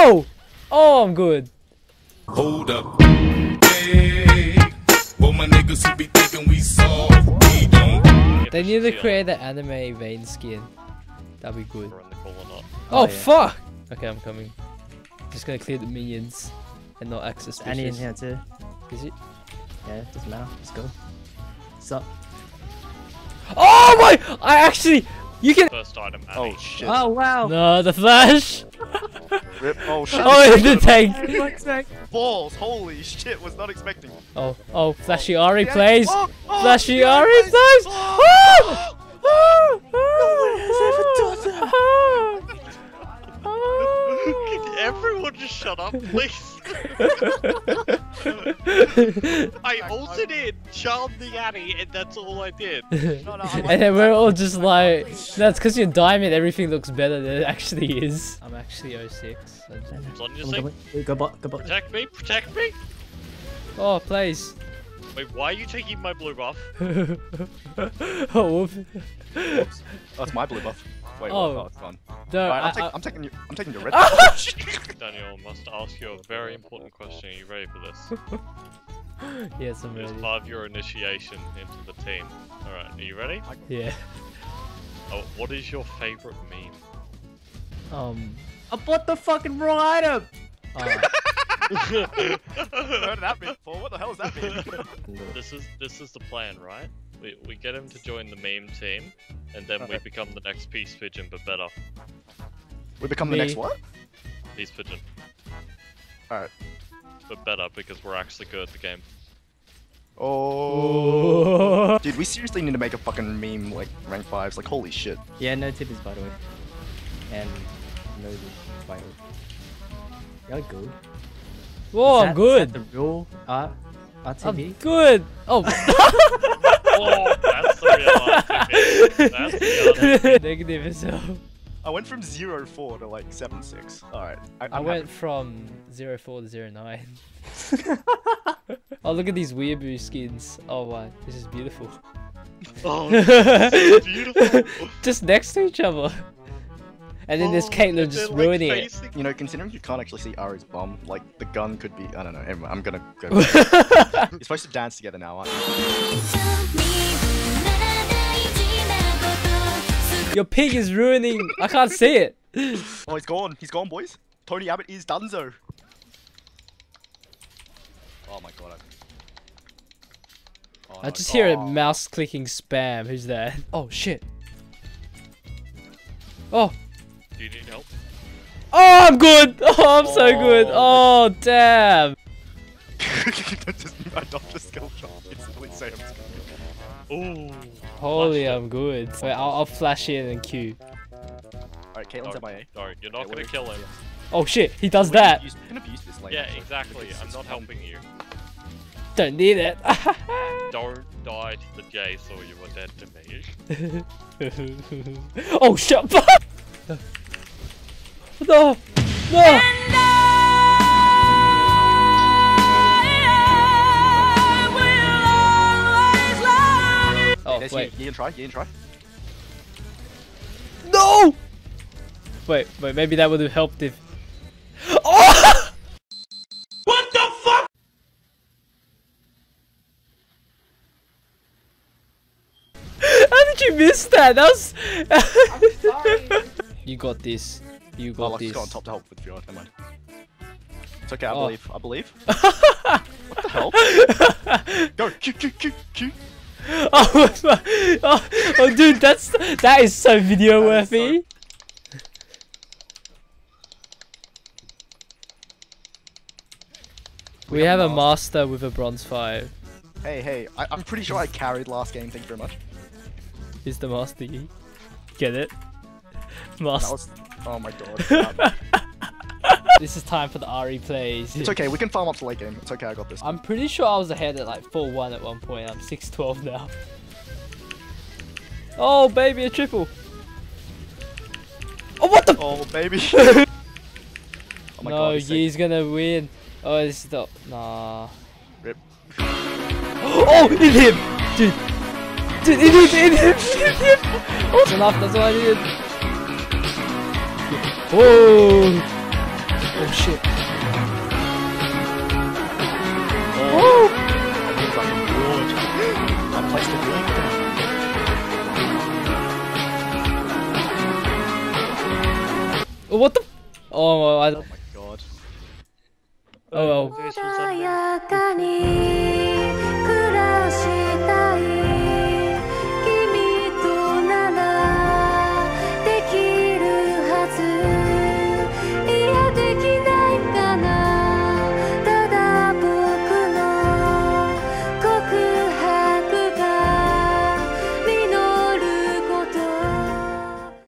No! Oh, I'm good. Hold up. Hey, well, my niggas who be thinking we soft, we don't. They need to create the anime vein skin. That'd be good. Oh, fuck! Okay, I'm coming. Just gonna clear the minions and not access. Annie in here too. Is it? Yeah, it doesn't matter. Let's go. What's up? Oh my! I actually. You can. First item. Annie. Oh shit. Oh wow. No, the flash. Rip. Oh shit. Oh, the tank. Balls. Holy shit. Was not expecting. Oh, oh. Flashy Ahri plays. Oh, oh, Flashy Ahri plays. Oh! Oh! Oh! No one has ever done that. Oh! Can everyone just shut up, please? I ulted in Charm the Annie, and that's all I did. And then we're all just like, that's because your diamond, everything looks better than it actually is. I'm actually 06. Protect me, protect me! Oh, please. Wait, why are you taking my blue buff? Oh, whoops. Oops. Oh, it's my blue buff. Wait, oh, oh it's gone. No, right, I'm taking your red buff. Daniel must ask you a very important question. Are you ready for this? Yes, I'm ready. It's part of your initiation into the team. Alright, are you ready? Yeah. Oh, what is your favorite meme? I bought the fucking wrong item! Oh. Heard that before. What the hell is that mean? This is the plan, right? We get him to join the meme team, and then we become the next peace pigeon, but better. We become the next what? Peace pigeon. Alright. But better, because we're actually good at the game. Oh. Dude, we seriously need to make a fucking meme, like, rank 5s, like, holy shit. Yeah, no tip is by the way. And no vital. Y'all good. Whoa, I'm good. Is that the real RTV? I'm good. Oh. Oh, that's the real RTV. That's the real. Negative as hell. I went from 0.4 to like 7.6. Alright. I went from 0.4 to 0.9. Oh, look at these weeaboo skins. Oh, wow. This is beautiful. Oh, this is beautiful. Just next to each other. And then this Caitlyn just ruining it. You know, considering you can't actually see Ahri's bomb, like, the gun could be... I don't know, anyway, I'm gonna go... You're supposed to dance together now, aren't you? Your pig is ruining... I can't see it! Oh, he's gone, boys! Tony Abbott is donezo! Oh my god, I just hear a mouse clicking spam, who's that? Oh, shit! Oh! Do you need help? Oh, I'm good! Oh, I'm so good! Oh, damn! I dropped the skill shot. Ooh. Holy, I'm good. Wait, I'll flash in and Q. Alright, Caitlin's at my A. Sorry, you're not gonna kill him. Oh shit, he does that! You can abuse this later. Yeah, exactly. I'm not helping you. Don't need it. Don't die to the J, so you were dead to me. Oh shit! No! No! Oh, wait. You can try, you can try. No! Wait, wait, maybe that would have helped if... Oh! What the fuck? How did you miss that? That was... I'm sorry. You got this. You got this. Got on top to help with Fiona. Never mind. It's okay. I believe. I believe. What the hell? Go. Q. Oh, oh, dude, that is so video worthy. We have a master with a bronze 5. Hey, hey. I'm pretty sure I carried last game. Thank you very much. Is the master key? Get it? Master. Oh my god. This is time for the Ahri plays. It's okay, we can farm up to late game. It's okay, I got this. I'm pretty sure I was ahead at like 4-1 at one point. I'm 6-12 now. Oh baby, a triple. Oh what the? Oh baby. Oh my god, he's gonna win. Oh, this is the... Nah. Rip. Oh, in him! Dude. Dude, in him! Oh, that's enough, that's all I needed. Oh! some shit. Oh! I did fucking good. I placed a blink down. What the? Oh, I don't. Oh my god. Oh well.